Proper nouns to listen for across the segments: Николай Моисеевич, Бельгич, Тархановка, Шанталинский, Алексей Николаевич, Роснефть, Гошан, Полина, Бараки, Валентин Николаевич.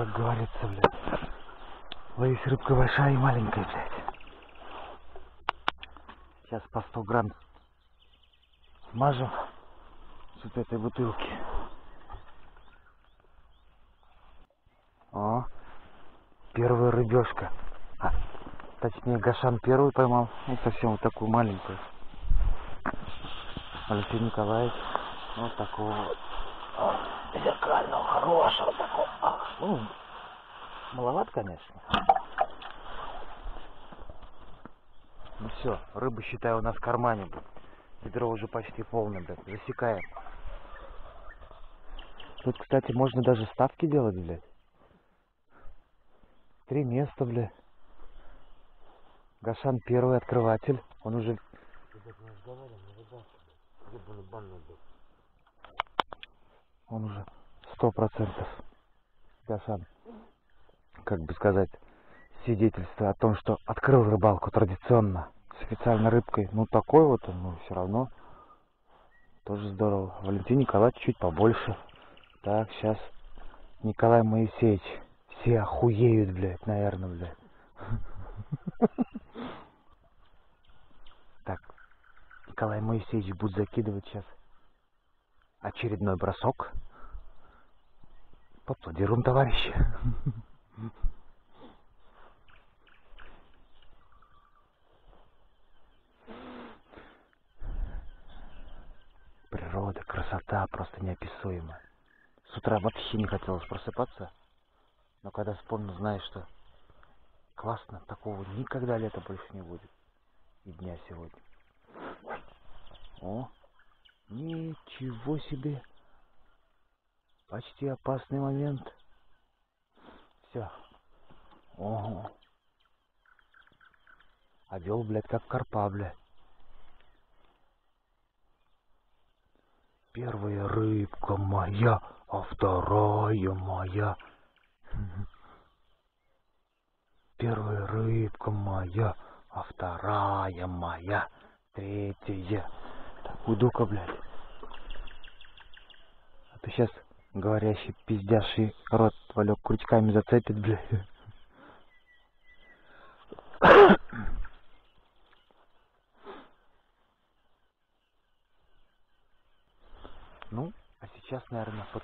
как говорится, блядь. Ловись, рыбка большая и маленькая, блядь. Сейчас по 100 грамм смажем с вот этой бутылки. О, первая рыбешка. А, точнее, Гошан первый поймал. Ну, совсем вот такую маленькую. Алексей Николаевич. Вот такого вот. Зеркального, хорошего такого. Ну, маловат, конечно. Ну все, рыба, считаю, у нас в кармане. Ведро уже почти полное, блядь. Засекаем. Тут, кстати, можно даже ставки делать, блядь. 3 места, блядь. Гошан первый открыватель. Он уже... Он уже 100%. Гошан, как бы сказать, свидетельство о том, что открыл рыбалку традиционно. С официальной рыбкой. Ну, такой вот он, но все равно тоже здорово. Валентин Николаевич чуть побольше. Так, сейчас Николай Моисеевич. Все охуеют, блядь, наверное, блядь. Так, Николай Моисеевич будет закидывать сейчас очередной бросок. Поаплодируем, товарищи. Природа, красота просто неописуема. С утра вообще не хотелось просыпаться. Но когда вспомнил, знаешь, что классно, такого никогда лета больше не будет. И дня сегодня. О, ничего себе. Почти опасный момент. Все. Ого. Одел, блядь, как карпа, блядь. Первая рыбка моя, а вторая моя. Первая рыбка моя, а вторая моя, третья. Так, уйду-ка, блядь. А то сейчас говорящий пиздяший рот Валек крючками зацепит, блядь. Ну, а сейчас, наверное, под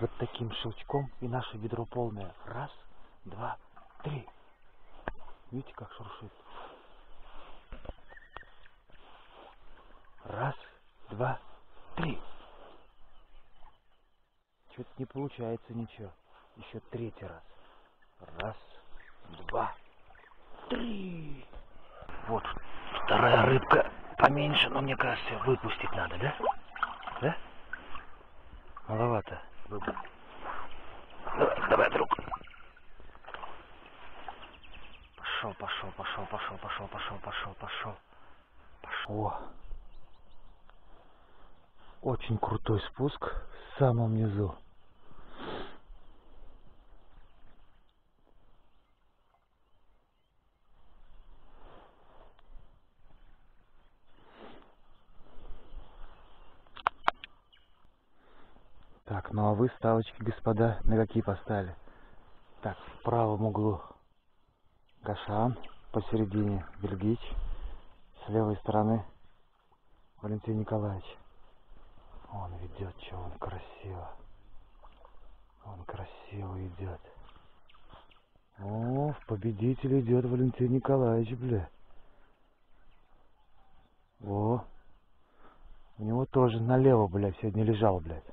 вот таким щелчком и наше ведро полное. 1, 2, 3. Видите, как шуршит? 1, 2, 3. Что-то не получается ничего. Еще 3-й раз. 1, 2, 3. Вот, 2-я рыбка поменьше, но мне кажется, выпустить надо, да? Да? Маловато. Давай, давай, друг. Пошел, пошел, пошел, пошел, пошел, пошел, пошел, пошел. О! Очень крутой спуск в самом низу. Так, ну а вы ставочки, господа, на какие поставили? Так, в правом углу Гошан, посередине Бельгич, с левой стороны Валентин Николаевич. Он ведет, что он красиво. Он красиво идет. О, в победитель идет Валентин Николаевич, бля. О, у него тоже налево, блядь, сегодня лежал, блядь.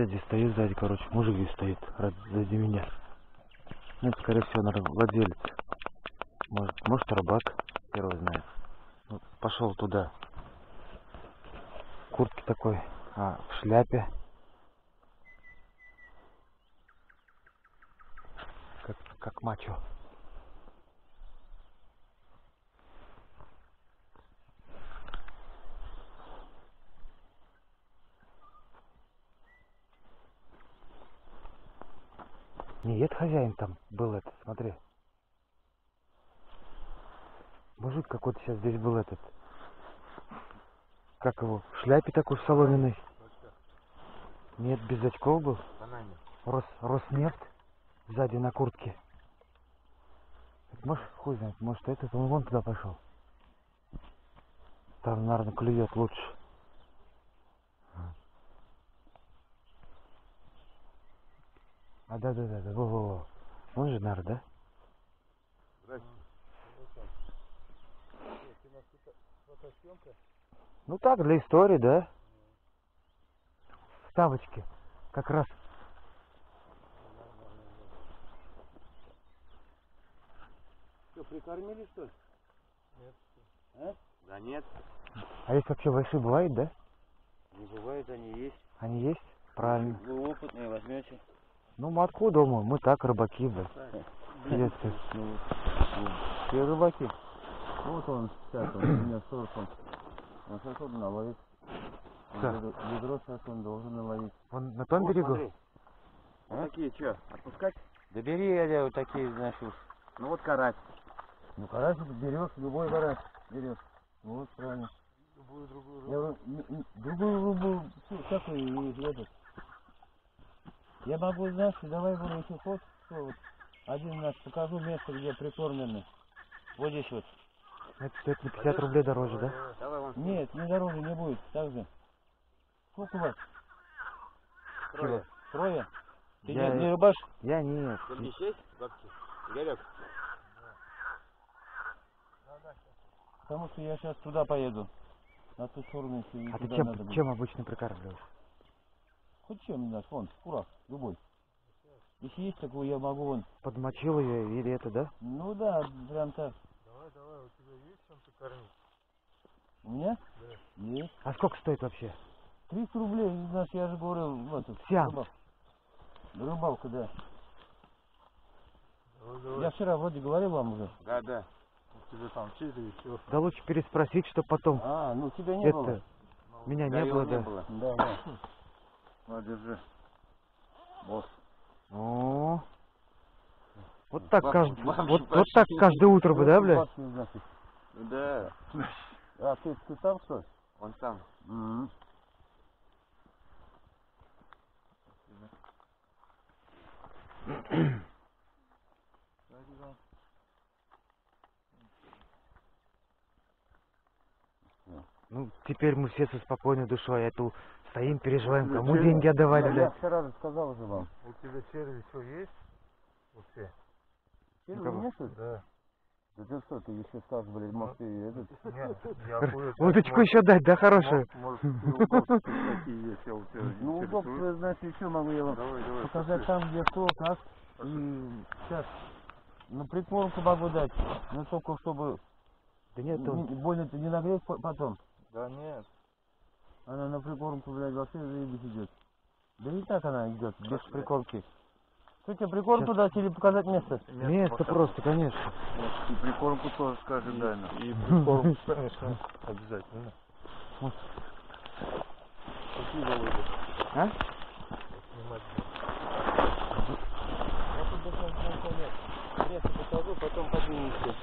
я здесь стою сзади, короче, мужик здесь стоит, сзади меня. Ну, это, скорее всего, наверное, владелец. Может, рыбак, первый знает. Вот, пошел туда. В куртке такой, в шляпе. Как мачо. Нет, хозяин там был этот, смотри. Мужик какой-то сейчас здесь был этот. Как его? В шляпе такой соломенной. Нет, без очков был. Роснефть сзади на куртке. Может, хуй знает, может этот, он вон туда пошел. Там, наверное, клюет лучше. А, да, во-во-во. Он же, наверное, да? Здравствуйте. Ну так, для истории, да? Вставочки. Как раз. Что, прикормили, что ли? Нет. А? Да нет. А здесь вообще большие бывают, да? Не бывает, они есть. Они есть? Правильно. Вы опытные, возьмете. Ну, матку дома, мы так рыбаки, да. Все рыбаки. Вот он сейчас, он у меня сорком. Он сейчас он наловит. Ведро сейчас он должен наловить. Он на том берегу? Вот такие, что, отпускать? Да бери, я вот такие, значит. Ну вот карась. Ну карась берешь, любой карась берешь. Вот, правильно. Любую другую рыбу. Другую всякую и этот. Я могу, знаешь, давай будем еще ход, вот, один раз покажу место, где прикормлены. Вот здесь вот. Это стоит на 50 рублей дороже, да? Давай, нет, не дороже не будет, так же. Сколько у вас? Трое. Трое? Ты я... не рыбаш? Я нет. Бельгич есть? Бабки? Игорек? Да. Потому что я сейчас туда поеду. На ту сторону. А ты чем обычно прикармливаешь? Хоть чем, знаешь, вон, курак, любой. Если есть такой, я могу вон. Подмочил ее или это, да? Ну да, прям так. Давай, у тебя есть чем покормить? У меня? Да. Есть. А сколько стоит вообще? 300 рублей, знаешь, я же говорил, вот этот. Рыбалка, да. Давай. Я вчера вроде говорил вам уже. Да. Тебе там чили и все. Да лучше переспросить, чтобы потом. А, ну тебя не это... было. Меня да, не было, да. Не было. Да. Вот, держи. Босс. О. Вот так каждый. Вот так каждое утро бы, да, блядь? Да. А ты сам что ли? Он сам. Угу. Ну, теперь мы все со спокойной душой эту. Стоим, переживаем, кому деньги отдавали, да, блядь. Я вчера рассказал же вам. У тебя черви что есть? Вот все. Черви у меня что ли? Да. Да ты что, ты еще скажешь, блядь, может ты этот... Нет, я охуел. Удочку еще дать, да, хорошую? Может, удобства такие есть, я у тебя интересую. Ну, удобства, значит, еще могу я вам показать там, где кто, как. И сейчас, ну, прикормку могу дать, но только чтобы... Да нет, больно-то не нагреть потом. Да нет. Она на прикормку, блядь, вообще заебись идет. Да не так она идет, без прикормки. Что тебе прикормку дать или показать место? Место просто, конечно. И прикормку тоже скажи, дай нам. И прикормку, конечно, обязательно. Какие голуби? А? Я тут должен знать, место покажу, потом поднимемся.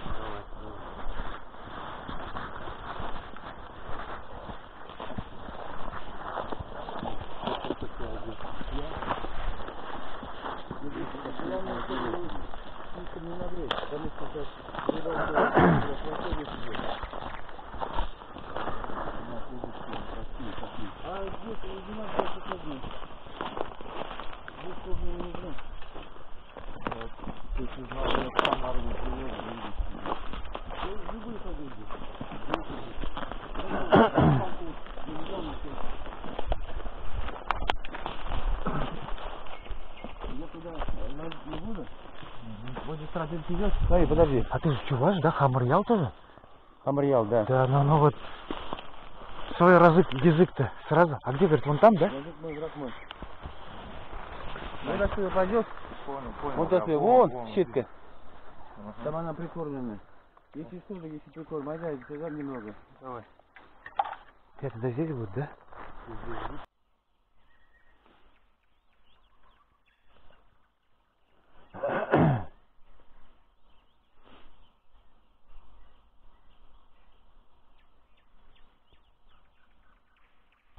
ты живешь? Смотри, подожди. А ты же чуваш, да? Хамар-Дал тоже? Хамар-Дал, да. Да, но ну вот свой язык-то сразу. А где, говорит, вон там, да? Язык мой, враг мой. Ну, да, ты пойдешь? Понял, понял. Вот это, вон, щитка. Там она прикормленная. Если что, если прикорм, айда, сюда немного. Давай. Тебя тогда здесь будет, да? Здесь.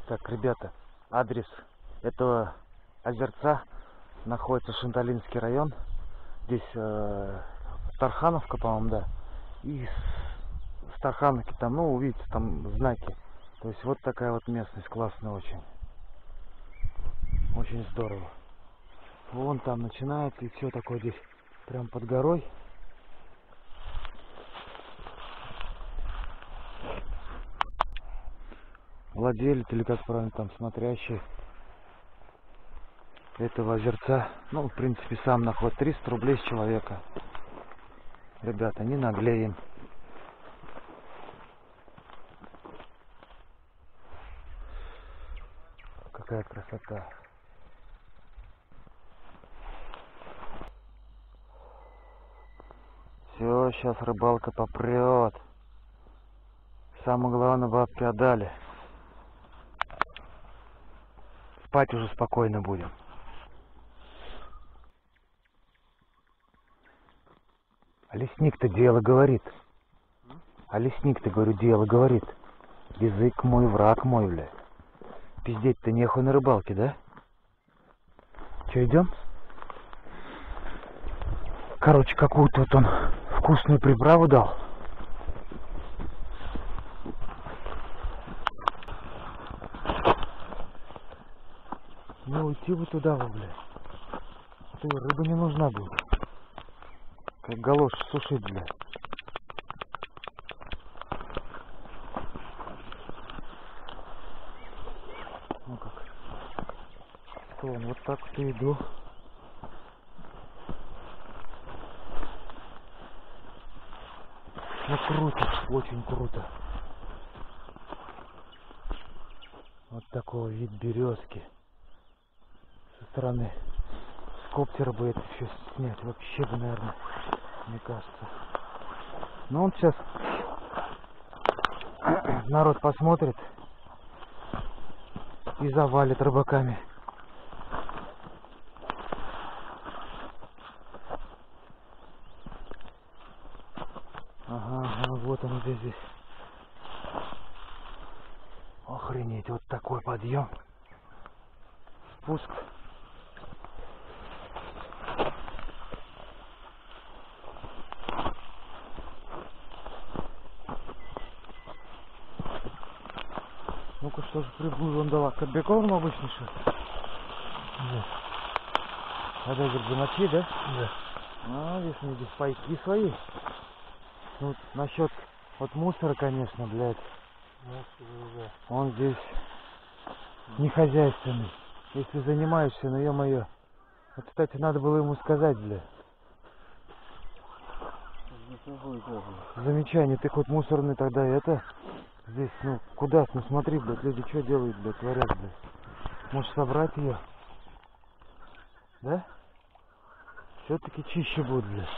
Так, ребята, адрес этого озерца находится Шанталинский район. Здесь Тархановка, по-моему, да. И с Тархановки там, ну, увидите, там знаки. То есть вот такая вот местность, классная очень. Очень здорово. Вон там начинается, и все такое здесь, прям под горой. Владелец, или как правильно там, смотрящий этого озерца, ну, в принципе, сам наход 300 рублей с человека. Ребята, не наглеем. Какая красота. Все, сейчас рыбалка попрет. Самое главное, бабки отдали. Спать уже спокойно будем. А лесник-то дело говорит. А лесник-то, говорю, дело говорит. Язык мой, враг мой, бля. Пиздеть-то нехуй на рыбалке, да? Че, идем? Короче, какую-то вот он вкусную приправу дал. Не уйти бы туда, блядь. А то рыба не нужна будет. Как галоши сушить, блядь. Ну как. Вон, вот так вот и иду. Ну круто, очень круто. Вот такой вид березки. Со стороны с коптера бы это все снять, вообще бы, наверное, мне кажется. Но он сейчас народ посмотрит и завалит рыбаками. Ага, ага, вот он где здесь. Охренеть, вот такой подъем. Спуск. Ну-ка, что же приблуду он дала? Кобяком обычно, что ли? Да. А да, говорит, замочи, да? Да. А, здесь у меня здесь пайки свои. Ну, насчет вот мусора, конечно, блядь. Мусор, да. Он здесь не хозяйственный. Если занимаешься, ну ё-моё. Вот, кстати, надо было ему сказать, блядь. Замечание, ты хоть мусорный тогда это... Здесь, ну, куда? Ну, смотри, блядь, люди что делают, блядь, творят, блядь. Может, собрать ее? Да? Все-таки чище будет, блядь.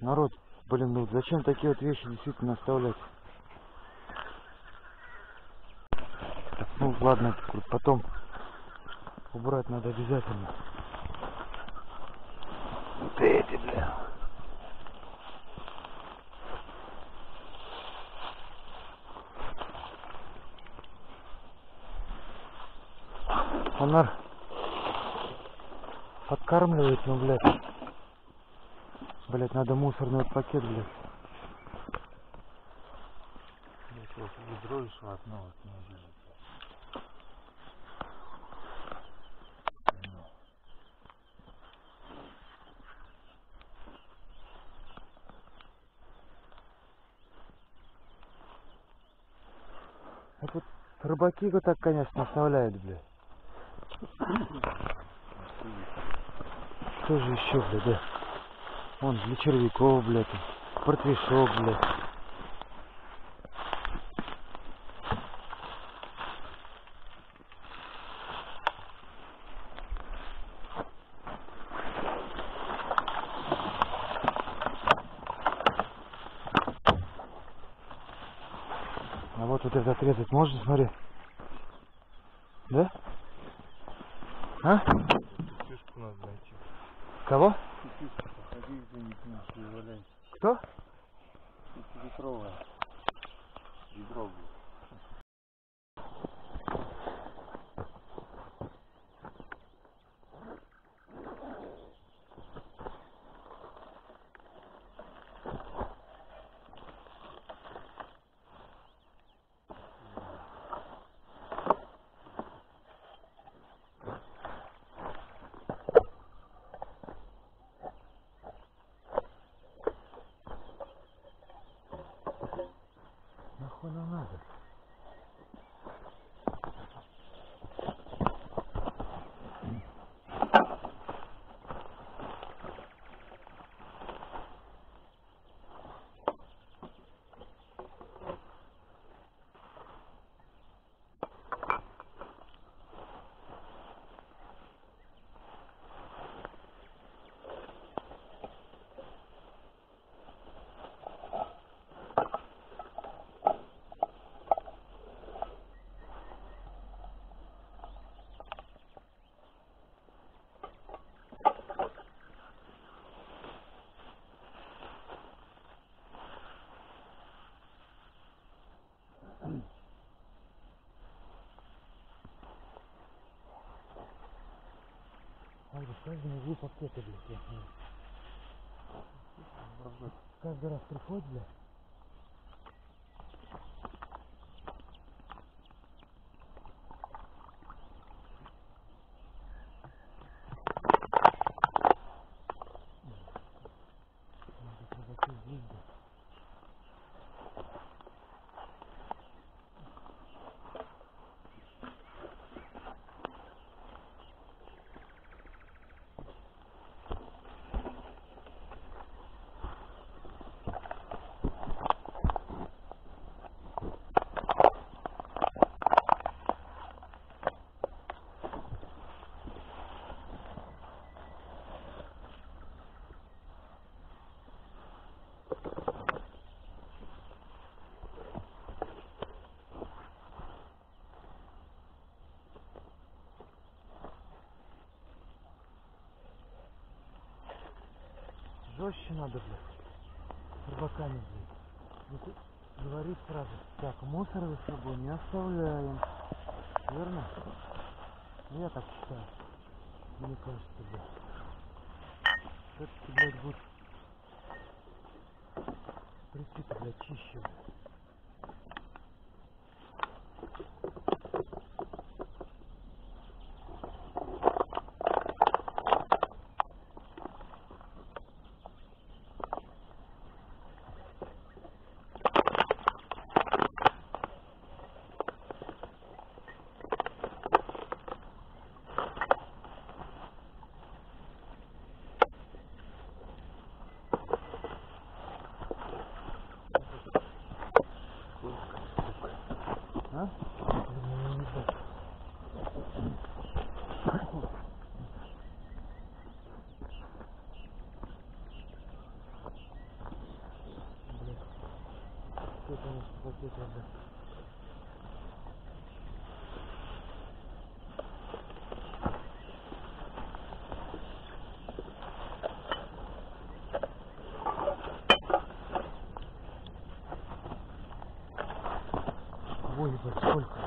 Народ, блин, ну, зачем такие вот вещи действительно оставлять? Так, ну, ладно, потом убрать надо обязательно. Вот эти, блядь. Фонарь подкармливает, ну, блядь. Блядь, надо мусорный пакет, блядь. Блядь, вот ведро еще одно вот не видно. А тут рыбаки его так, конечно, оставляют, блядь. Что же еще, блядь, да? Вон, для червяков, блядь, портвишок, блядь. А вот это отрезать можно, смотри. Да? А? Кисюшку надо найти. Кого? Кисюшку. Ходи где-нибудь, не валяйся. Кто? Пятилитровая. Ведро. Каждый углу пакеты, блядь, каждый раз приходит, блядь. Жестче надо, блядь, с рыбаками, блядь. Говорит сразу, так, мусор за собой не оставляем. Верно? Я так считаю. Мне кажется, блядь. Все-таки, блядь, будет прицепы, блядь, чище, блядь. Ой, блядь, сколько?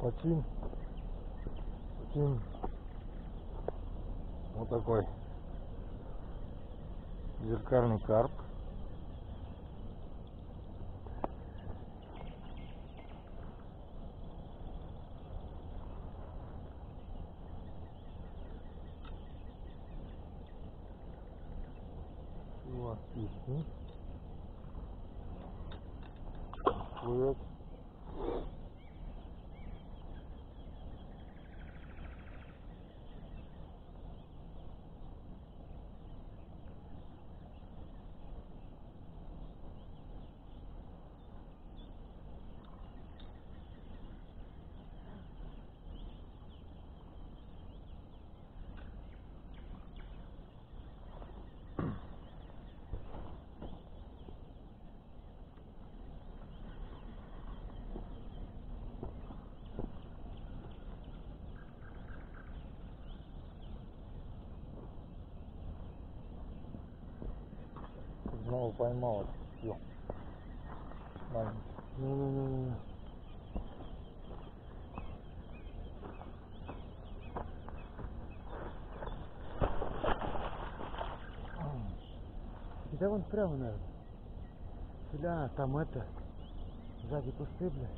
Почин. Вот такой зеркальный карп. Вот песни. Плывет. Снова поймал все. Не-не-не-не. Да вон прямо, наверное. Бля, там это. Сзади кусты, бля.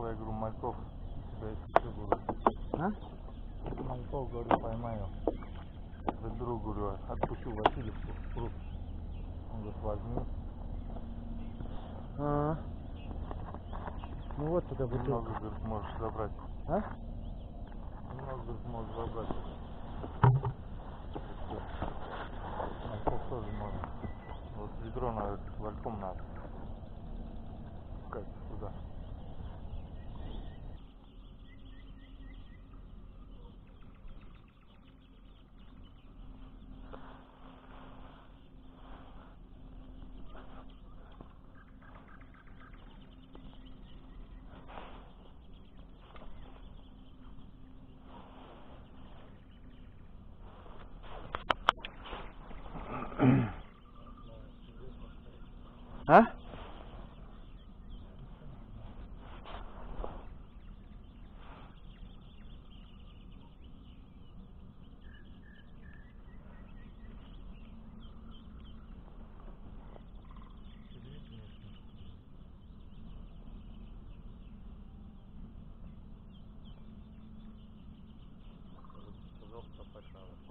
Я говорю, мальков, а? Мальков, говорю, поймаю. Заберу, говорю, отпущу Васильевку в пруд. Он говорит, возьми. А-а-а. Ну вот туда будет. Немного, говорит, можешь забрать. А? Немного, говорит, можешь забрать. Мальков тоже можно. Вот ведро надо, вальком надо. Пускать туда. А?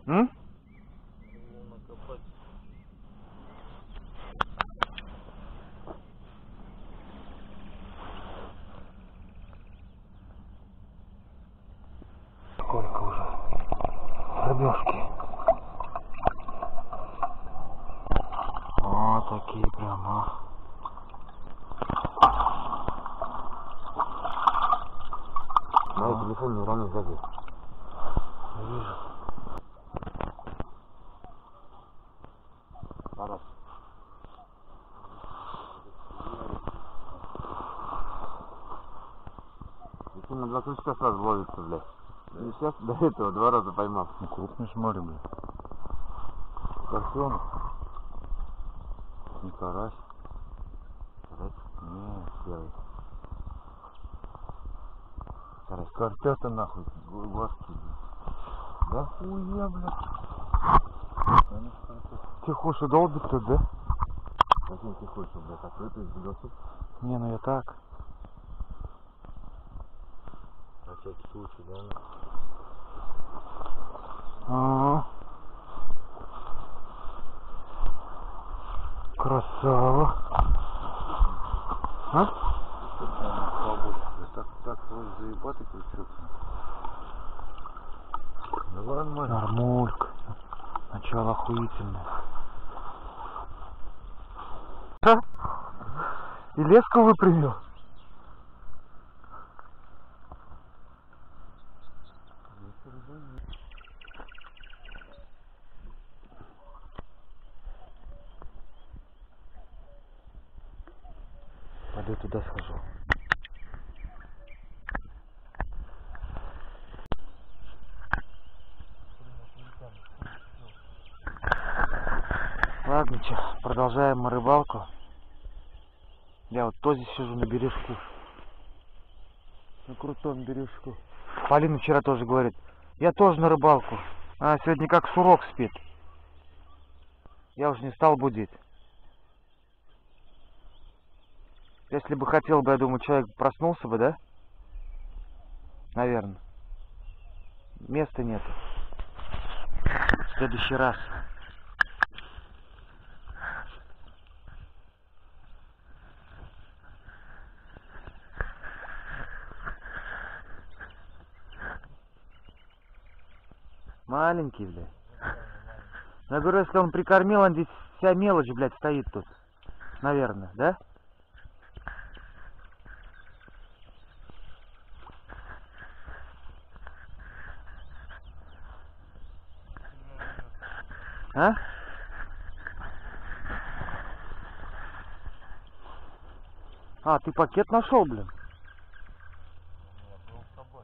М? На два крючка сразу ловится, блядь. Да. И сейчас до этого два раза поймал. Ну, крупный шмарик, блядь. Карасёнок. Не карась. Карась? Не, серый. Карась. Карпёта нахуй. Господи. Да хуя, блядь. Тихоша долбится, да? Каким тихоша, блядь? Открытый, зелёсый? Не, ну я так. Всякий случай, да? А-а-а. Красава. А? Так вроде заебатый крючится. Давай, нормально. Нормулька. Начало охуительное. Да? И леску выпрямил. пойду туда схожу. Ладно, че, продолжаем мы рыбалку. Я вот тоже сижу на бережку. На крутом бережку. Полина вчера тоже говорит, я тоже на рыбалку. Она сегодня как сурок спит. Я уже не стал будить. Если бы хотел бы, я думаю, человек проснулся бы, да? Наверное. Места нет. В следующий раз. Маленький, блядь. Я говорю, если он прикормил, он здесь вся мелочь, блядь, стоит тут. Наверное, да? А? А, ты пакет нашел, блин? Я был с тобой.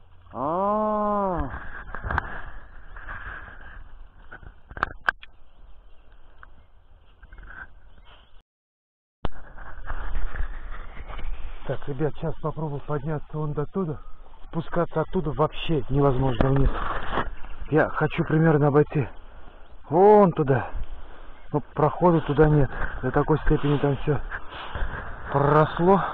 Так, ребят, сейчас попробую подняться вон до туда. Спускаться оттуда вообще невозможно вниз. Я хочу примерно обойти вон туда. Но прохода туда нет. До такой степени там все проросло.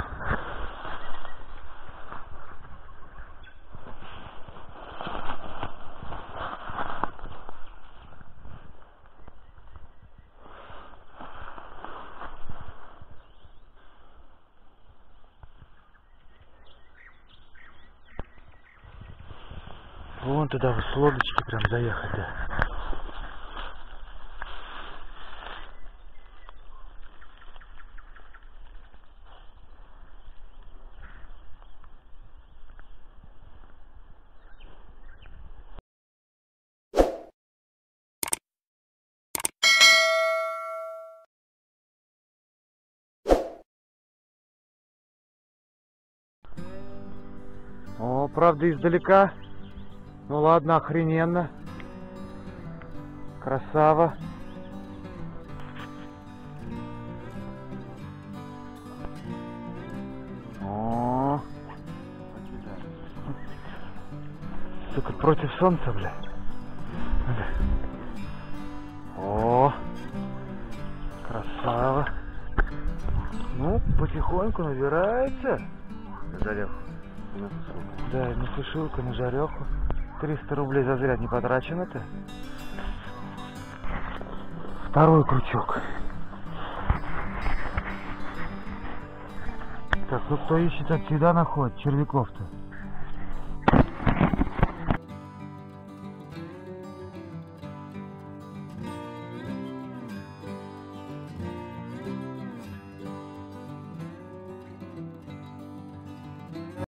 Вон туда вот с лодочки прям заехать, да. О, правда, издалека. Ну ладно, охрененно. Красава. О. Сука, против солнца, бля. О. Красава. Ну, потихоньку набирается. Зареху. Да, и на сушилку, на жареху. 300 рублей зазря не потрачено-то. Второй крючок. Так, ну кто ищет, от всегда находит червяков-то.